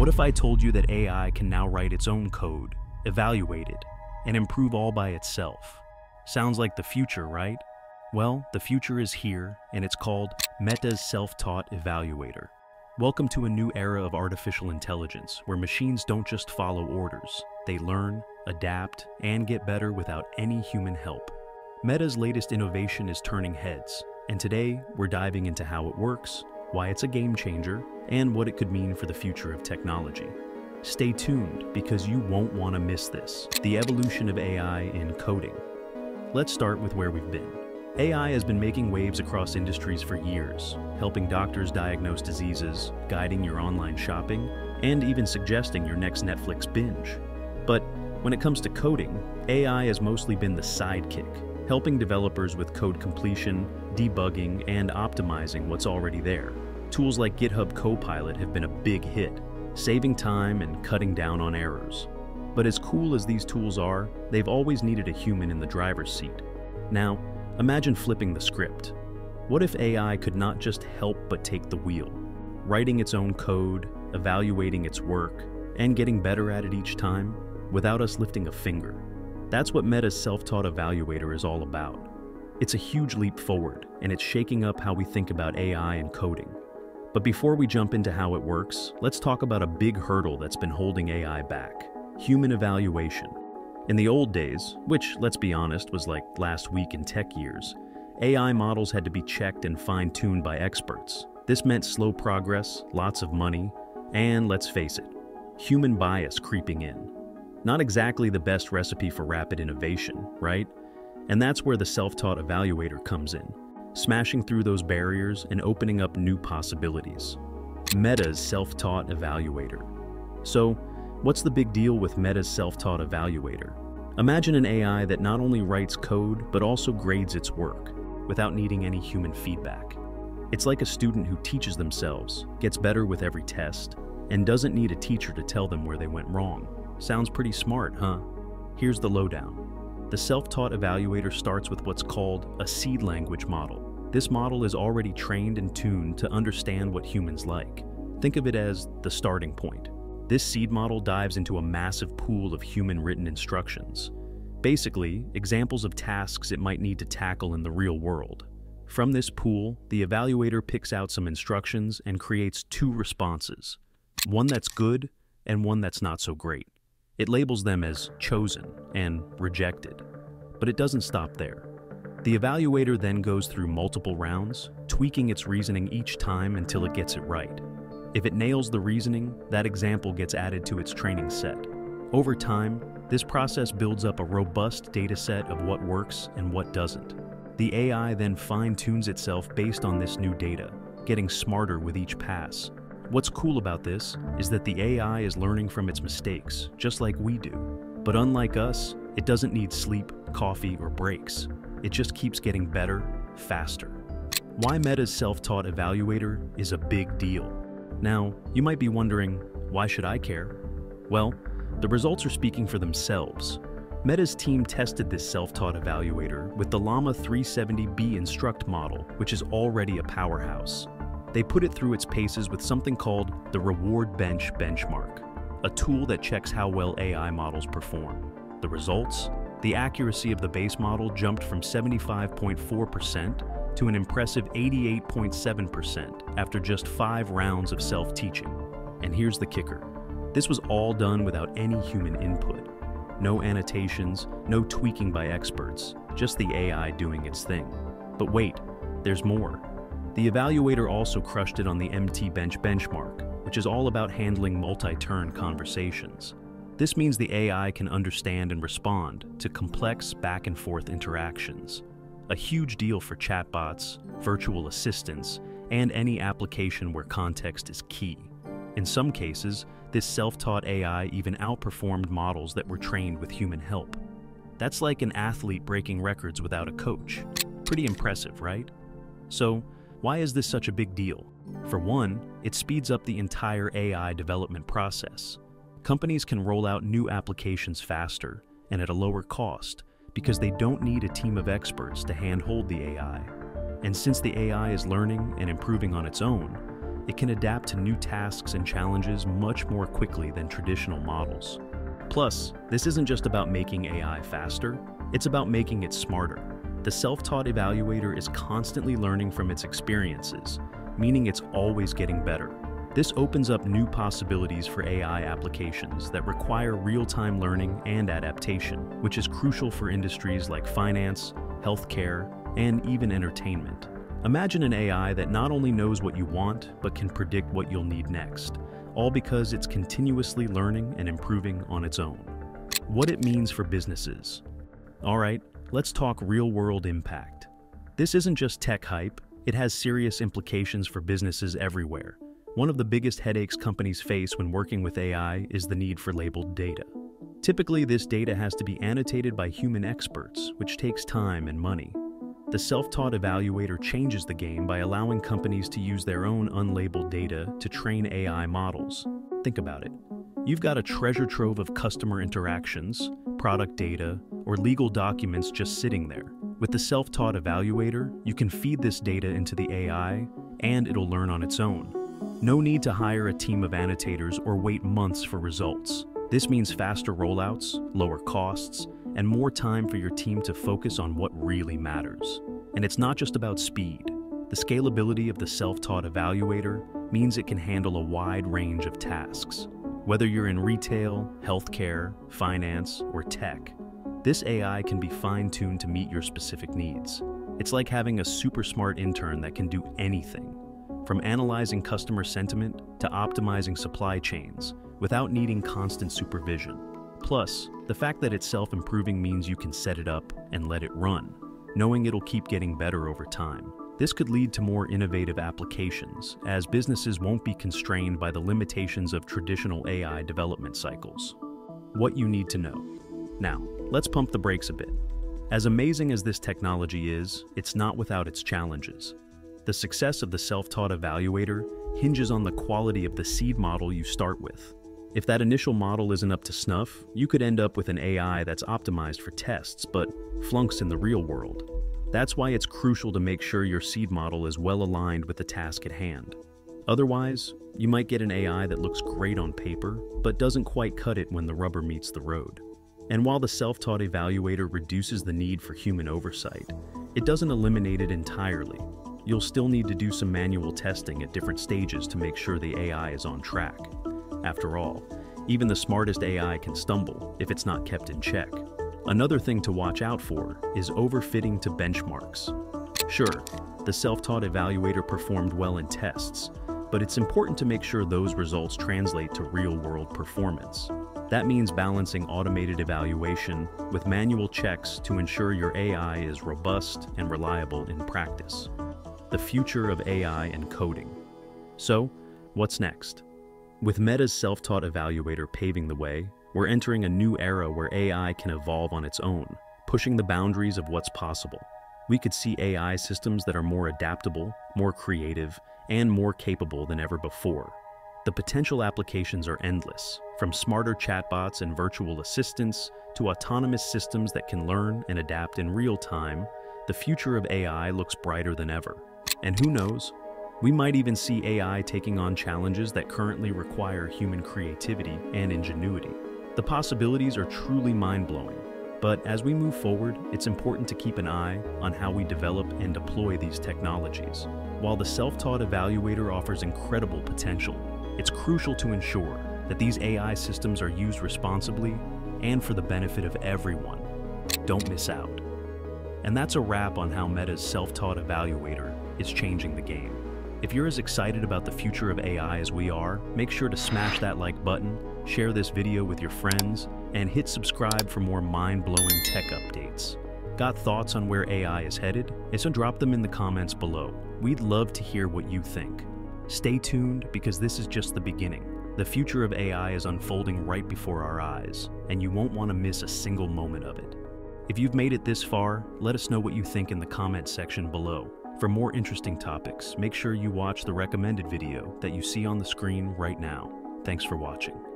What if I told you that AI can now write its own code, evaluate it, and improve all by itself? Sounds like the future, right? Well, the future is here, and it's called Meta's self-taught evaluator. Welcome to a new era of artificial intelligence, where machines don't just follow orders. They learn, adapt, and get better without any human help. Meta's latest innovation is turning heads, and today we're diving into how it works, why it's a game changer, and what it could mean for the future of technology. Stay tuned, because you won't want to miss this. The evolution of AI in coding. Let's start with where we've been. AI has been making waves across industries for years, helping doctors diagnose diseases, guiding your online shopping, and even suggesting your next Netflix binge. But when it comes to coding, AI has mostly been the sidekick, helping developers with code completion, debugging, and optimizing what's already there. Tools like GitHub Copilot have been a big hit, saving time and cutting down on errors. But as cool as these tools are, they've always needed a human in the driver's seat. Now, imagine flipping the script. What if AI could not just help but take the wheel, writing its own code, evaluating its work, and getting better at it each time without us lifting a finger? That's what Meta's self-taught evaluator is all about. It's a huge leap forward, and it's shaking up how we think about AI and coding. But before we jump into how it works, let's talk about a big hurdle that's been holding AI back: human evaluation. In the old days, which, let's be honest, was like last week in tech years, AI models had to be checked and fine-tuned by experts. This meant slow progress, lots of money, and let's face it, human bias creeping in. Not exactly the best recipe for rapid innovation, right? And that's where the self-taught evaluator comes in, smashing through those barriers and opening up new possibilities. Meta's self-taught evaluator. So, what's the big deal with Meta's self-taught evaluator? Imagine an AI that not only writes code, but also grades its work, without needing any human feedback. It's like a student who teaches themselves, gets better with every test, and doesn't need a teacher to tell them where they went wrong. Sounds pretty smart, huh? Here's the lowdown. The self-taught evaluator starts with what's called a seed language model. This model is already trained and tuned to understand what humans like. Think of it as the starting point. This seed model dives into a massive pool of human-written instructions, basically examples of tasks it might need to tackle in the real world. From this pool, the evaluator picks out some instructions and creates two responses, one that's good and one that's not so great. It labels them as chosen and rejected, but it doesn't stop there. The evaluator then goes through multiple rounds, tweaking its reasoning each time until it gets it right. If it nails the reasoning, that example gets added to its training set. Over time, this process builds up a robust data set of what works and what doesn't. The AI then fine-tunes itself based on this new data, getting smarter with each pass. What's cool about this is that the AI is learning from its mistakes, just like we do. But unlike us, it doesn't need sleep, coffee, or breaks. It just keeps getting better, faster. Why Meta's self-taught evaluator is a big deal. Now, you might be wondering, why should I care? Well, the results are speaking for themselves. Meta's team tested this self-taught evaluator with the Llama 370B Instruct model, which is already a powerhouse. They put it through its paces with something called the RewardBench benchmark, a tool that checks how well AI models perform. The results? The accuracy of the base model jumped from 75.4% to an impressive 88.7% after just 5 rounds of self-teaching. And here's the kicker. This was all done without any human input. No annotations, no tweaking by experts, just the AI doing its thing. But wait, there's more. The evaluator also crushed it on the MT Bench benchmark, which is all about handling multi-turn conversations. This means the AI can understand and respond to complex back-and-forth interactions. A huge deal for chatbots, virtual assistants, and any application where context is key. In some cases, this self-taught AI even outperformed models that were trained with human help. That's like an athlete breaking records without a coach. Pretty impressive, right? So, why is this such a big deal? For one, it speeds up the entire AI development process. Companies can roll out new applications faster and at a lower cost, because they don't need a team of experts to handhold the AI. And since the AI is learning and improving on its own, It can adapt to new tasks and challenges much more quickly than traditional models. Plus, this isn't just about making AI faster, it's about making it smarter. The self-taught evaluator is constantly learning from its experiences, meaning it's always getting better. This opens up new possibilities for AI applications that require real-time learning and adaptation, which is crucial for industries like finance, healthcare, and even entertainment. Imagine an AI that not only knows what you want, but can predict what you'll need next, all because it's continuously learning and improving on its own. What it means for businesses. All right, let's talk real-world impact. This isn't just tech hype, it has serious implications for businesses everywhere. One of the biggest headaches companies face when working with AI is the need for labeled data. Typically, this data has to be annotated by human experts, which takes time and money. The self-taught evaluator changes the game by allowing companies to use their own unlabeled data to train AI models. Think about it. You've got a treasure trove of customer interactions, product data, or legal documents just sitting there. With the self-taught evaluator, you can feed this data into the AI, and it'll learn on its own. No need to hire a team of annotators or wait months for results. This means faster rollouts, lower costs, and more time for your team to focus on what really matters. And it's not just about speed. The scalability of the self-taught evaluator means it can handle a wide range of tasks. Whether you're in retail, healthcare, finance, or tech, this AI can be fine-tuned to meet your specific needs. It's like having a super smart intern that can do anything, from analyzing customer sentiment to optimizing supply chains without needing constant supervision. Plus, the fact that it's self-improving means you can set it up and let it run, knowing it'll keep getting better over time. This could lead to more innovative applications, as businesses won't be constrained by the limitations of traditional AI development cycles. What you need to know. Now, let's pump the brakes a bit. As amazing as this technology is, it's not without its challenges. The success of the self-taught evaluator hinges on the quality of the seed model you start with. If that initial model isn't up to snuff, you could end up with an AI that's optimized for tests but flunks in the real world. That's why it's crucial to make sure your seed model is well aligned with the task at hand. Otherwise, you might get an AI that looks great on paper but doesn't quite cut it when the rubber meets the road. And while the self-taught evaluator reduces the need for human oversight, it doesn't eliminate it entirely. You'll still need to do some manual testing at different stages to make sure the AI is on track. After all, even the smartest AI can stumble if it's not kept in check. Another thing to watch out for is overfitting to benchmarks. Sure, the self-taught evaluator performed well in tests, but it's important to make sure those results translate to real-world performance. That means balancing automated evaluation with manual checks to ensure your AI is robust and reliable in practice. The future of AI and coding. So, what's next? With Meta's self-taught evaluator paving the way, we're entering a new era where AI can evolve on its own, pushing the boundaries of what's possible. We could see AI systems that are more adaptable, more creative, and more capable than ever before. The potential applications are endless, from smarter chatbots and virtual assistants to autonomous systems that can learn and adapt in real time. The future of AI looks brighter than ever. And who knows? We might even see AI taking on challenges that currently require human creativity and ingenuity. The possibilities are truly mind-blowing, but as we move forward, it's important to keep an eye on how we develop and deploy these technologies. While the self-taught evaluator offers incredible potential, it's crucial to ensure that these AI systems are used responsibly and for the benefit of everyone. Don't miss out. And that's a wrap on how Meta's self-taught evaluator is changing the game. If you're as excited about the future of AI as we are, make sure to smash that like button, share this video with your friends, and hit subscribe for more mind-blowing tech updates. Got thoughts on where AI is headed? So drop them in the comments below. We'd love to hear what you think. Stay tuned, because this is just the beginning. The future of AI is unfolding right before our eyes, and you won't want to miss a single moment of it. If you've made it this far, let us know what you think in the comments section below. For more interesting topics, make sure you watch the recommended video that you see on the screen right now. Thanks for watching.